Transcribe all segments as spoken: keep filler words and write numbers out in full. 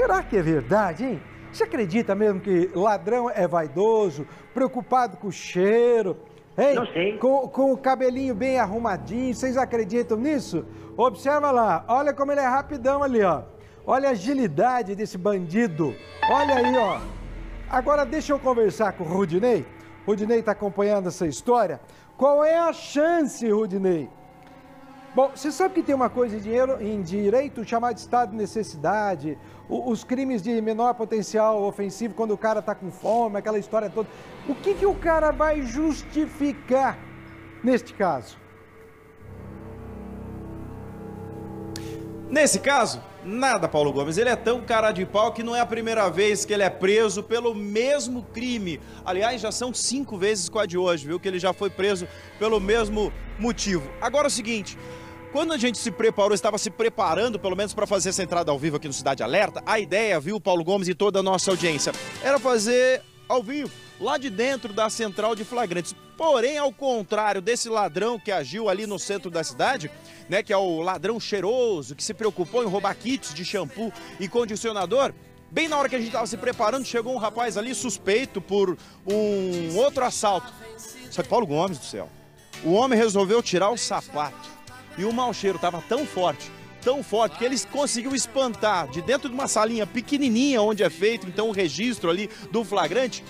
Será que é verdade, hein? Você acredita mesmo que ladrão é vaidoso, preocupado com o cheiro, hein? Não sei. Com, com o cabelinho bem arrumadinho, vocês acreditam nisso? Observa lá, olha como ele é rapidão ali, ó. Olha a agilidade desse bandido. Olha aí, ó. Agora deixa eu conversar com o Rudinei. Rudinei está acompanhando essa história. Qual é a chance, Rudinei? Bom, você sabe que tem uma coisa em, dinheiro, em direito chamada de estado de necessidade, o, os crimes de menor potencial ofensivo quando o cara está com fome, aquela história toda. O que, que o cara vai justificar neste caso? Nesse caso, nada, Paulo Gomes. Ele é tão cara de pau que não é a primeira vez que ele é preso pelo mesmo crime. Aliás, já são cinco vezes com a de hoje, viu? Que ele já foi preso pelo mesmo motivo. Agora é o seguinte, quando a gente se preparou, estava se preparando, pelo menos para fazer essa entrada ao vivo aqui no Cidade Alerta, a ideia, viu, Paulo Gomes e toda a nossa audiência, era fazer ao vivo, lá de dentro da central de flagrantes. Porém, ao contrário desse ladrão que agiu ali no centro da cidade, né, que é o ladrão cheiroso, que se preocupou em roubar kits de shampoo e condicionador, bem na hora que a gente estava se preparando, chegou um rapaz ali suspeito por um outro assalto. Só que, Paulo Gomes do céu, o homem resolveu tirar o sapato e o mau cheiro estava tão forte, tão forte, que ele conseguiu espantar de dentro de uma salinha pequenininha onde é feito, então, o registro ali do flagrante.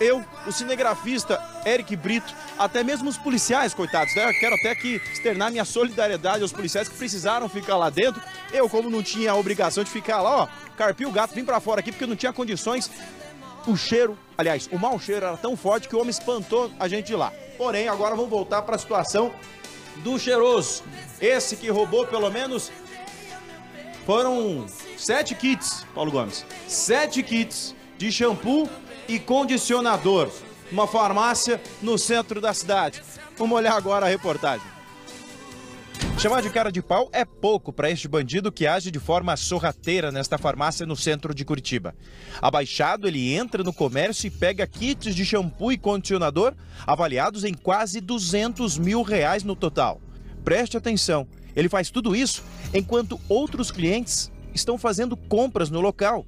Eu, o cinegrafista Eric Brito, até mesmo os policiais, coitados, né? Eu quero até aqui externar minha solidariedade aos policiais que precisaram ficar lá dentro. Eu, como não tinha a obrigação de ficar lá, ó, carpi o gato, vim pra fora aqui porque eu não tinha condições. O cheiro, aliás, o mau cheiro era tão forte que o homem espantou a gente de lá. Porém, agora vamos voltar pra situação do cheiroso. Esse que roubou pelo menos... Foram sete kits, Paulo Gomes. Sete kits de shampoo e condicionador, uma farmácia no centro da cidade. Vamos olhar agora a reportagem. Chamar de cara de pau é pouco para este bandido que age de forma sorrateira nesta farmácia no centro de Curitiba. Abaixado, ele entra no comércio e pega kits de shampoo e condicionador avaliados em quase duzentos mil reais no total. Preste atenção, ele faz tudo isso enquanto outros clientes estão fazendo compras no local.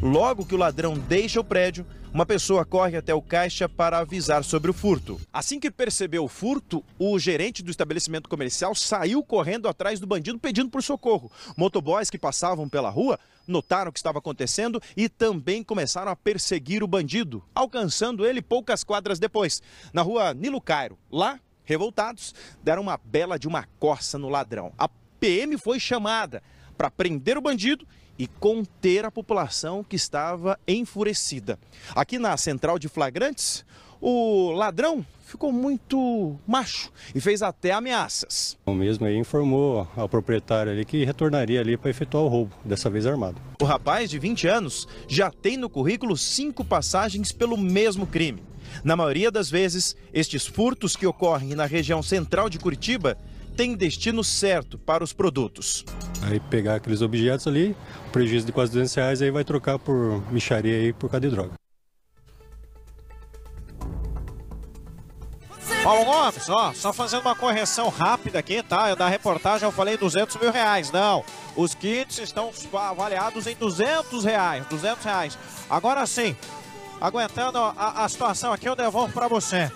Logo que o ladrão deixa o prédio, uma pessoa corre até o caixa para avisar sobre o furto. Assim que percebeu o furto, o gerente do estabelecimento comercial saiu correndo atrás do bandido pedindo por socorro. Motoboys que passavam pela rua notaram o que estava acontecendo e também começaram a perseguir o bandido, alcançando ele poucas quadras depois, na rua Nilo Cairo. Lá, revoltados, deram uma bela de uma coça no ladrão. A P M foi chamada para prender o bandido e conter a população que estava enfurecida. Aqui na central de flagrantes, o ladrão ficou muito macho e fez até ameaças. O mesmo aí informou ao proprietário ali que retornaria ali para efetuar o roubo, dessa vez armado. O rapaz de vinte anos já tem no currículo cinco passagens pelo mesmo crime. Na maioria das vezes, estes furtos que ocorrem na região central de Curitiba tem destino certo para os produtos. Aí pegar aqueles objetos ali, prejuízo de quase duzentos reais, aí vai trocar por micharia aí por causa de droga. Paulo Gomes, ó, só fazendo uma correção rápida aqui, tá? Eu, na reportagem eu falei duzentos mil reais, não. Os kits estão avaliados em duzentos reais, duzentos reais. Agora sim, aguentando a, a situação aqui, eu devolvo para você.